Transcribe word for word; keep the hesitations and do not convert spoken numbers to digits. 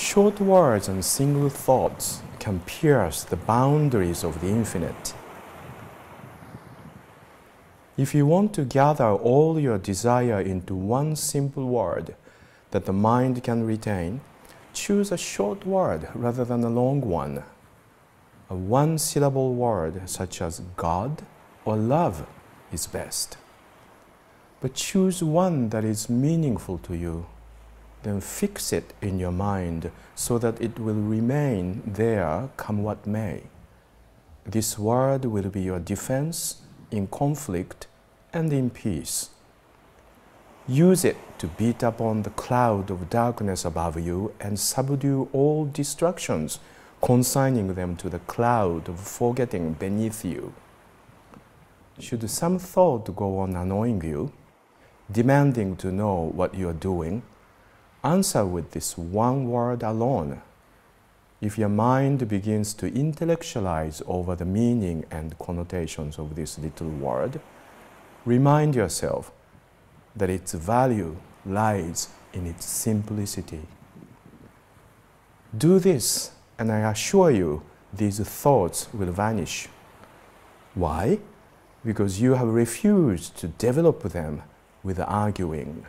Short words and single thoughts can pierce the boundaries of the infinite. If you want to gather all your desire into one simple word that the mind can retain, choose a short word rather than a long one. A one-syllable word such as God or love is best. But choose one that is meaningful to you. Then fix it in your mind so that it will remain there come what may. This word will be your defense in conflict and in peace. Use it to beat upon the cloud of darkness above you and subdue all distractions, consigning them to the cloud of forgetting beneath you. Should some thought go on annoying you, demanding to know what you are doing, answer with this one word alone. If your mind begins to intellectualize over the meaning and connotations of this little word, remind yourself that its value lies in its simplicity. Do this, and I assure you, these thoughts will vanish. Why? Because you have refused to develop them with arguing.